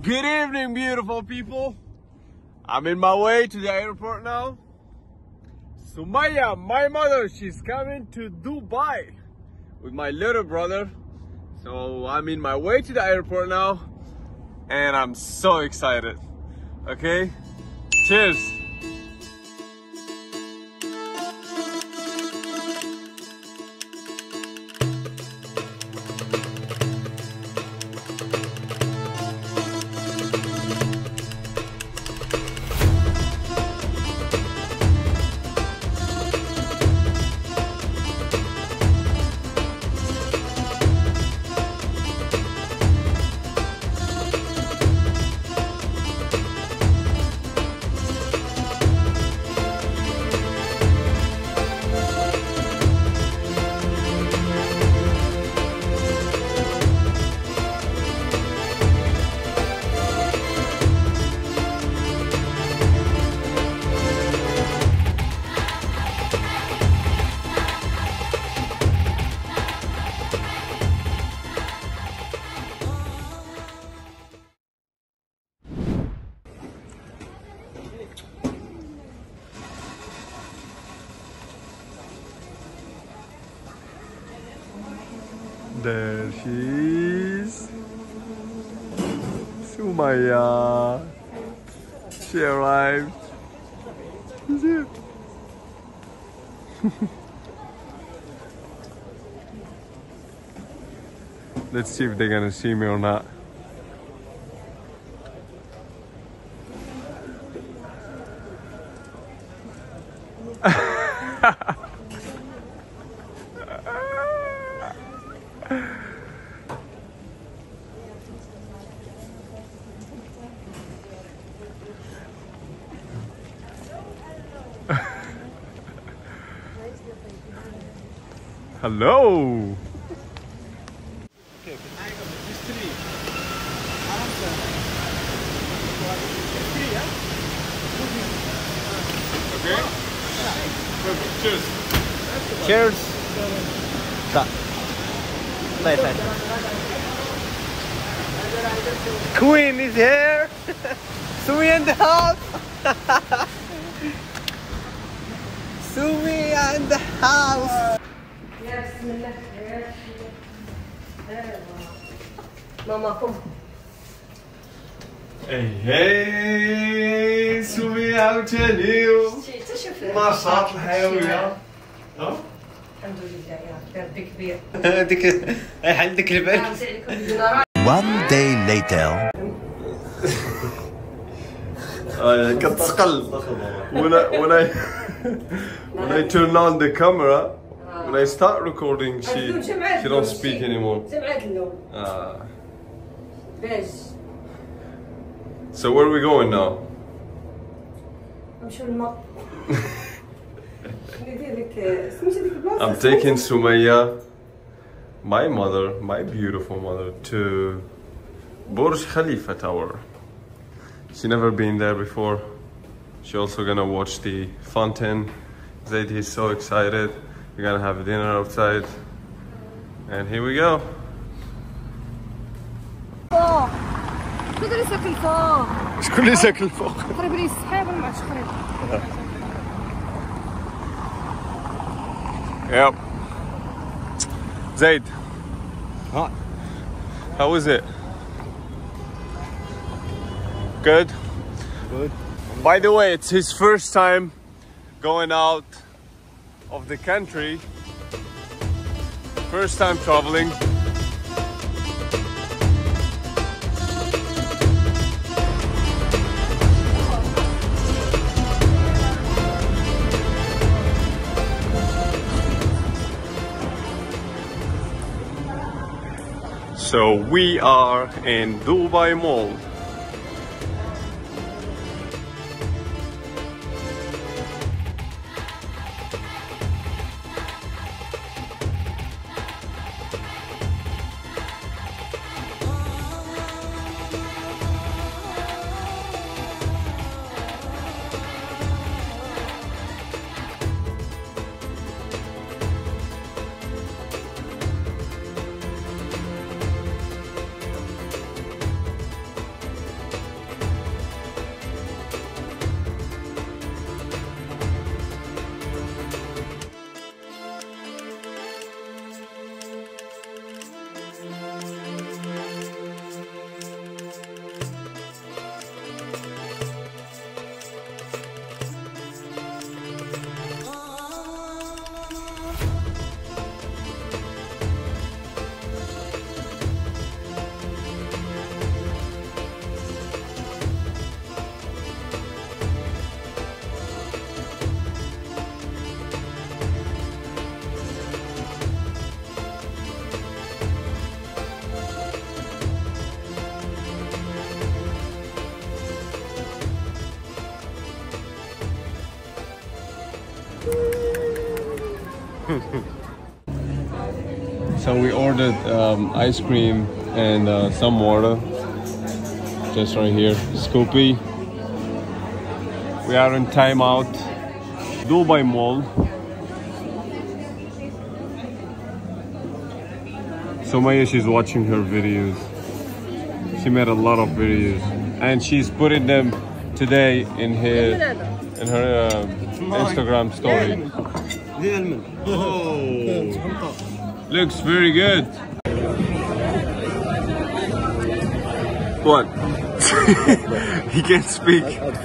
Good evening, beautiful people. I'm in my way to the airport now. Sumaya, my mother, she's coming to Dubai with my little brother. So I'm in my way to the airport now and I'm so excited. Okay, cheers. There she is, Sumaya. She arrived. Is it? Let's see if they're gonna see me or not. Hello. Okay, I got this three. Okay. Perfect. Cheers. Cheers. Queen is here. Sumi and the house. Sumi and the house. Mama, come. Hey, Sumaya, how are you? Masat الحيوية. ها؟ الحمد لله يا ربي كبير. هذيك عندك البال. One day later. كتسقل. When I turn on the camera. When I start recording, she don't speak anymore. So where are we going now? I'm taking Sumaya, my mother, my beautiful mother, to Burj Khalifa Tower. She's never been there before. She's also gonna watch the fountain. Zaidi is so excited. We're gonna have dinner outside, and here we go. Yep. Zaid. Huh? How was it? Good? Good. By the way, it's his first time going out of the country, first time traveling. So we are in Dubai Mall. So we ordered ice cream and some water, just right here, Scoopy. We are in timeout, Dubai Mall. Sumaya, she's watching her videos. She made a lot of videos and she's putting them today in her Instagram story. Oh, looks very good. What? He can't speak. It's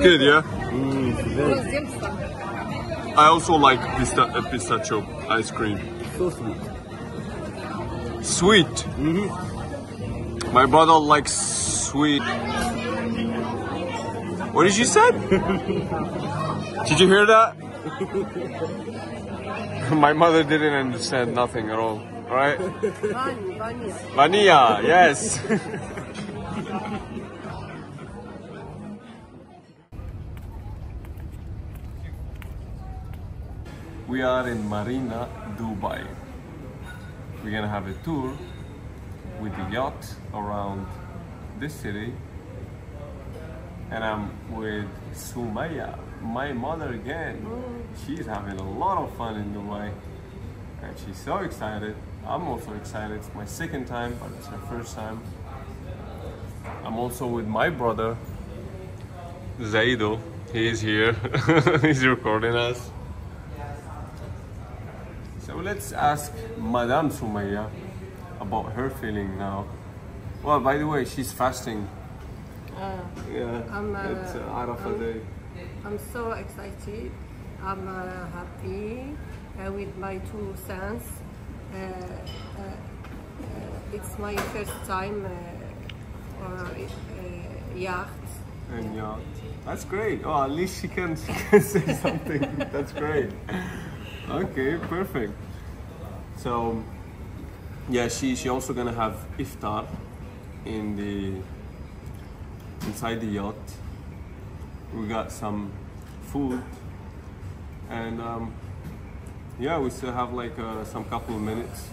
good, yeah? I also like pistachio ice cream. So sweet. Sweet? Mm-hmm. My brother likes sweet. What did you say? Did you hear that? My mother didn't understand nothing at all. Alright? Vanilla, yes. We are in Marina Dubai. We're gonna have a tour with the yacht around this city, and I'm with Sumaya, my mother again. She's having a lot of fun in Dubai and she's so excited. I'm also excited. It's my second time, but it's her first time. I'm also with my brother Zaidi. He is here. He's recording us. So let's ask Madame Sumaya about her feeling now. Well, by the way, she's fasting. Yeah, it's Arafah day. I'm so excited. I'm happy with my two sons. It's my first time on yacht. And yacht. That's great. Oh, at least she can say something. That's great. Okay, perfect. So yeah, she also gonna have iftar in the inside the yacht. We got some food and yeah, we still have like some couple of minutes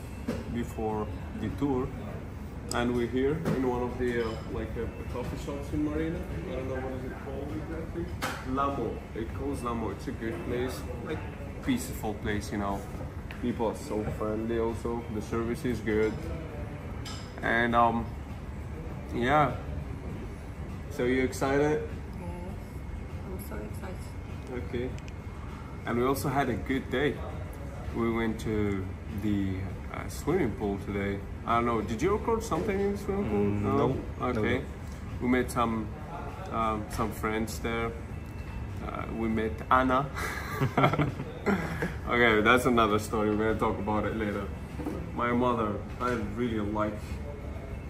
before the tour, and we're here in one of the coffee shops in Marina. I don't know what is it called exactly. Lamo. It calls Lamo. It's a good place. Like, peaceful place, you know. People are so friendly also. The service is good. And yeah. So you excited? Yes. I'm so excited. Okay. And we also had a good day. We went to the swimming pool today. I don't know, did you record something in the swimming pool? No. Okay. No. We met some friends there. We met Anna. Okay, that's another story. We're gonna talk about it later. My mother, I really like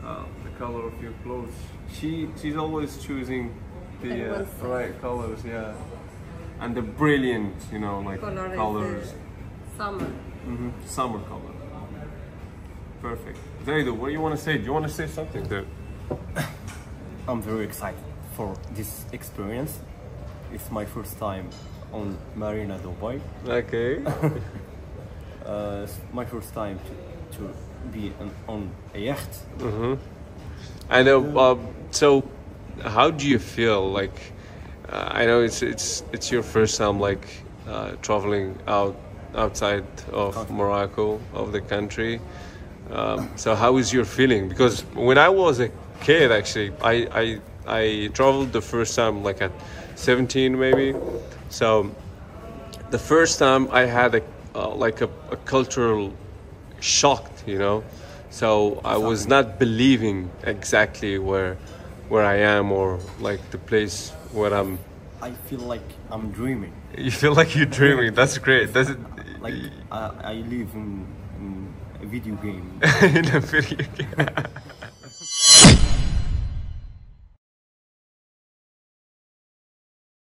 the color of your clothes. She's always choosing the right colors, yeah, and the brilliant, you know, like colors. Summer. Mm-hmm. Summer color. Perfect. Zaid, what do you want to say? Do you want to say something, dude? I'm very excited for this experience. It's my first time on Marina Dubai. Okay. My first time to be on a yacht. Mm-hmm. I know. So, how do you feel? Like, I know it's your first time, like, traveling outside of Morocco, of the country. So, how is your feeling? Because when I was a kid, actually, I traveled the first time like at 17 maybe. So the first time I had a cultural shock, you know. So I was not believing exactly where I am, or like the place where I'm. I feel like I'm dreaming. You feel like you're dreaming. That's great. That's like I live in a video game. In a video game.